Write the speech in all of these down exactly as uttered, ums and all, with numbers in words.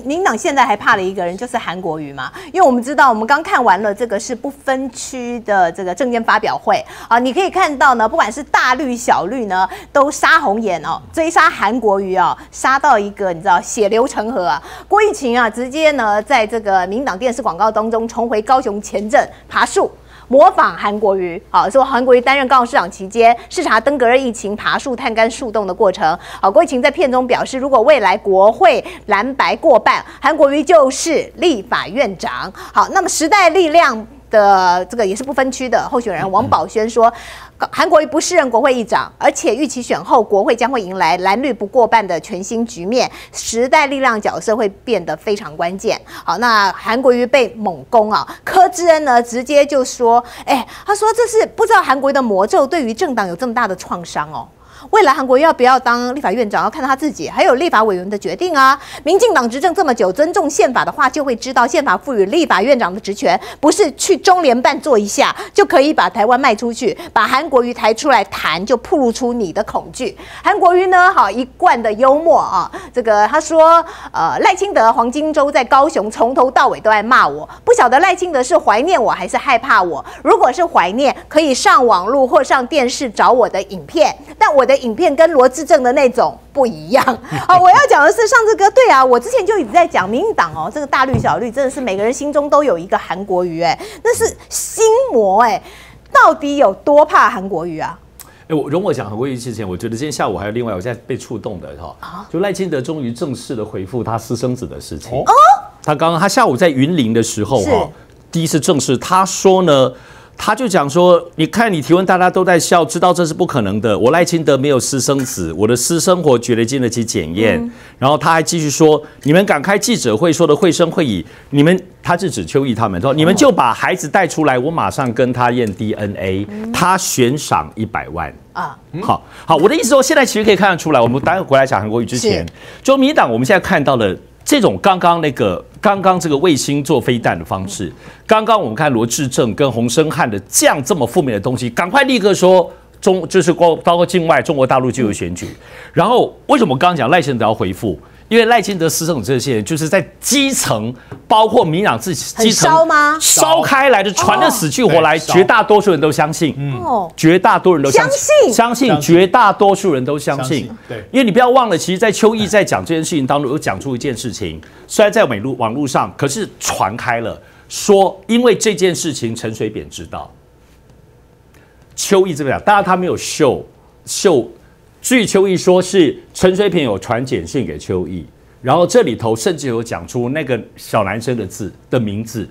民民党现在还怕了一个人，就是韩国瑜嘛。因为我们知道，我们刚看完了这个是不分区的这个政见发表会啊，你可以看到呢，不管是大绿小绿呢，都杀红眼哦，追杀韩国瑜哦，杀到一个你知道血流成河啊。郭婞晴啊，直接呢在这个民党电视广告当中重回高雄前镇爬树。 模仿韩国瑜，好、啊、说韩国瑜担任高雄市长期间，视察登革热疫情爬树探勘树洞的过程。好、啊，郭婞晴在片中表示，如果未来国会蓝白过半，韩国瑜就是立法院长。好，那么时代力量的这个也是不分区的候选人王宝轩说，韩国瑜不适任国会议长，而且预期选后国会将会迎来蓝绿不过半的全新局面，时代力量角色会变得非常关键。好，那韩国瑜被猛攻啊。 柯志恩呢，直接就说：“哎、欸，他说这是不知道韩国的魔咒对于政党有这么大的创伤哦。未来韩国要不要当立法院长，要看他自己，还有立法委员的决定啊。民进党执政这么久，尊重宪法的话，就会知道宪法赋予立法院长的职权，不是去中联办做一下就可以把台湾卖出去，把韩国瑜抬出来谈，就暴露出你的恐惧。韩国瑜呢，好一贯的幽默啊，这个他说，呃，赖清德、黄金州在高雄从头到尾都爱骂我。” 不晓得赖清德是怀念我还是害怕我。如果是怀念，可以上网路或上电视找我的影片，但我的影片跟罗志正的那种不一样。好、哦，我要讲的是上次哥，对啊，我之前就一直在讲民进党哦，这个大绿小绿真的是每个人心中都有一个韩国瑜，哎，那是心魔哎，到底有多怕韩国瑜啊？ 哎，我容我讲韩国瑜之前，我觉得今天下午还有另外我现在被触动的哈，啊、就赖清德终于正式的回复他私生子的事情。哦，他刚刚他下午在云林的时候哈，第一次正式他说呢，他就讲说，你看你提问大家都在笑，知道这是不可能的。我赖清德没有私生子，我的私生活绝对经得起检验。嗯、然后他还继续说，你们敢开记者会说的绘声绘影，你们。 他是指邱毅他们说，你们就把孩子带出来，我马上跟他验 D N A，、嗯、他悬赏一百万啊！好好，我的意思说，现在其实可以看得出来，我们待会回来讲韩国瑜之前，就民进党我们现在看到了这种刚刚那个刚刚这个卫星做飞弹的方式，刚刚我们看罗志正跟洪申翰的这样这么负面的东西，赶快立刻说。 中就是包包括境外中国大陆就有选举，然后为什么我刚刚讲赖清德要回复？因为赖清德施政这些人就是在基层，包括民党自己基层烧吗？烧开来的，传的死去活来，绝大多数人都相信。嗯，绝大多数人都相信，相信绝大多数人都相信。对，因为你不要忘了，其实，在邱毅在讲这件事情当中，有讲出一件事情，虽然在网路网路上，可是传开了，说因为这件事情，陈水扁知道。 邱毅这边讲，当然他没有秀秀，据邱毅说是陈水扁有传简讯给邱毅，然后这里头甚至有讲出那个小男生的字的名字，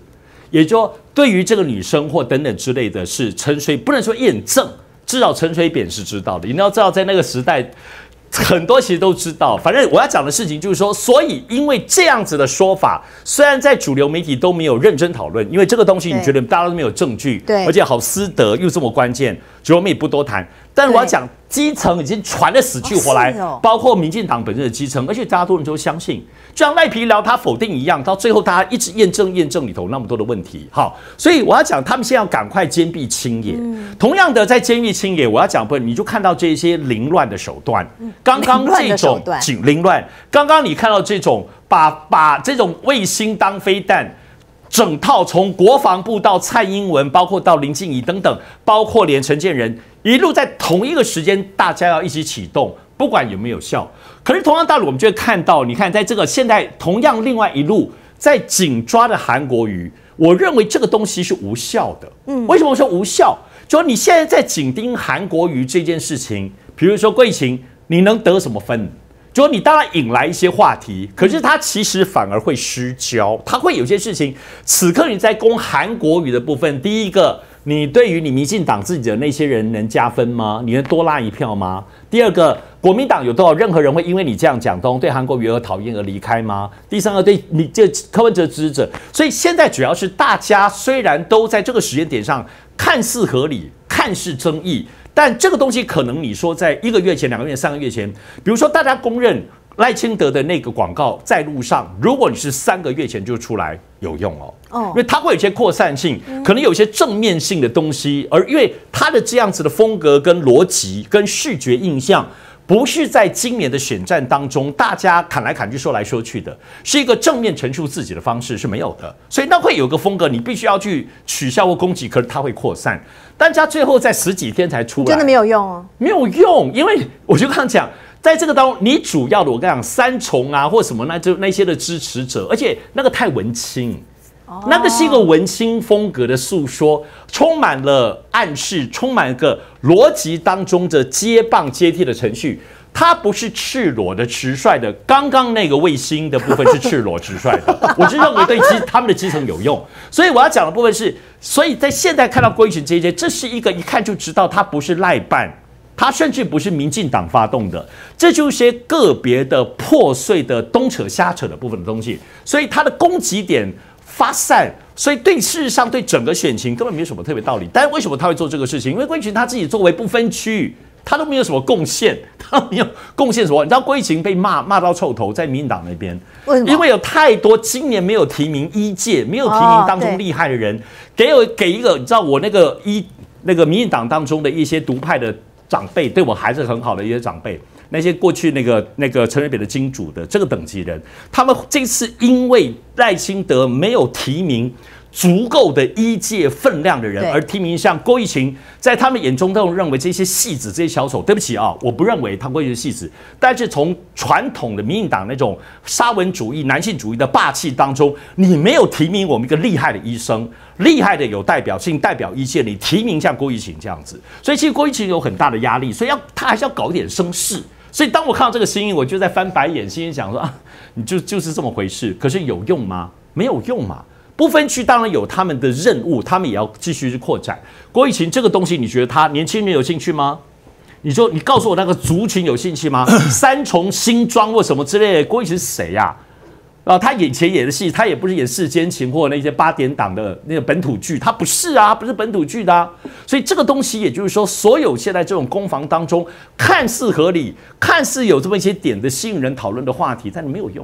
也就说对于这个女生或等等之类的是陈水不能说验证，至少陈水扁是知道的。你要知道，在那个时代，很多其实都知道。反正我要讲的事情就是说，所以因为这样子的说法，虽然在主流媒体都没有认真讨论，因为这个东西你觉得大家都没有证据，对，而且好私德又这么关键。 主要我们也不多谈，但我要讲基层已经传得死去活来，哦哦、包括民进党本身的基层，而且大家多人都相信，就像赖皮聊他否定一样，到最后大家一直验证验证里头那么多的问题，好，所以我要讲他们现在要赶快坚壁清野。嗯、同样的，在坚壁清野，我要讲不，你就看到这些凌乱的手段，刚刚这种凌乱，刚刚你看到这种把把这种卫星当飞弹。 整套从国防部到蔡英文，包括到林静怡等等，包括连陈建仁一路在同一个时间，大家要一起启动，不管有没有效。可是同样道理，我们就会看到，你看在这个现在同样另外一路在紧抓的韩国瑜，我认为这个东西是无效的。嗯，为什么我说无效？就是你现在在紧盯韩国瑜这件事情，比如说郭婞晴，你能得什么分？ 就你当然引来一些话题，可是他其实反而会失焦，他会有些事情。此刻你在攻韩国瑜的部分，第一个，你对于你民进党自己的那些人能加分吗？你能多拉一票吗？第二个，国民党有多少任何人会因为你这样讲东对韩国瑜而讨厌而离开吗？第三个，对你这柯文哲支持者，所以现在主要是大家虽然都在这个时间点上看似合理，看似争议。 但这个东西可能你说在一个月前、两个月、三个月前，比如说大家公认赖清德的那个广告在路上，如果你是三个月前就出来有用哦，哦，因为它会有一些扩散性，可能有一些正面性的东西，而因为它的这样子的风格跟逻辑跟视觉印象。不是在今年的选战当中大家砍来砍去、说来说去的，是一个正面陈述自己的方式是没有的。所以那会有个风格，你必须要去取笑或攻击，可是它会扩散。但它最后在十几天才出来，真的没有用哦，没有用，因为我就刚刚讲。 在这个当中，你主要的我跟你讲三重啊，或什么那就那些的支持者，而且那个太文青，哦、那个是一个文青风格的诉说，充满了暗示，充满个逻辑当中的接棒接替的程序，它不是赤裸的、直率的。刚刚那个卫星的部分是赤裸直率的，我是认为对基他们的基层有用。所以我要讲的部分是，所以在现在看到郭益群这一些，这是一个一看就知道他不是赖办。 他甚至不是民进党发动的，这就是些个别的破碎的东扯瞎扯的部分的东西，所以他的攻击点发散，所以对事实上对整个选情根本没有什么特别道理。但为什么他会做这个事情？因为郭益群他自己作为不分区，他都没有什么贡献，他没有贡献什么。你知道郭益群被骂骂到臭头，在民进党那边，为什么？因为有太多今年没有提名一届没有提名当中厉害的人，给我给一个你知道我那个一那个民进党当中的一些独派的。 长辈对我还是很好的一些长辈，那些过去那个那个陈水扁的金主的这个等级人，他们这次因为赖清德没有提名足够的一届分量的人，而提名像郭益群，在他们眼中都认为这些戏子、这些小丑。对不起啊，我不认为他会是戏子，但是从传统的民进党那种沙文主义、男性主义的霸气当中，你没有提名我们一个厉害的医生。 厉害的有代表性，代表一线，你提名像郭益群这样子，所以其实郭益群有很大的压力，所以要他还是要搞一点声势。所以当我看到这个新闻，我就在翻白眼，心里想说啊，你就就是这么回事。可是有用吗？没有用嘛。不分区当然有他们的任务，他们也要继续去扩展。郭益群这个东西，你觉得他年轻人有兴趣吗？ 你说你告诉我那个族群有兴趣吗？三重新庄或什么之类的，郭益群是谁呀、啊？ 啊，他以前演的戏，他也不是演世间情或那些八点档的那个本土剧，他不是啊，不是本土剧的、啊。所以这个东西，也就是说，所有现在这种攻防当中，看似合理，看似有这么一些点的吸引人讨论的话题，但没有用。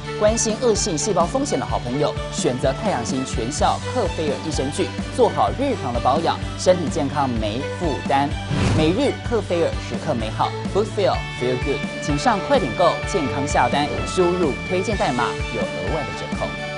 关心恶性细胞风险的好朋友，选择太阳星全效克菲尔益生菌，做好日常的保养，身体健康没负担。每日克菲尔，时刻美好 ，Good Feel Feel Good， 请上快点购健康下单，输入推荐代码有额外的折扣。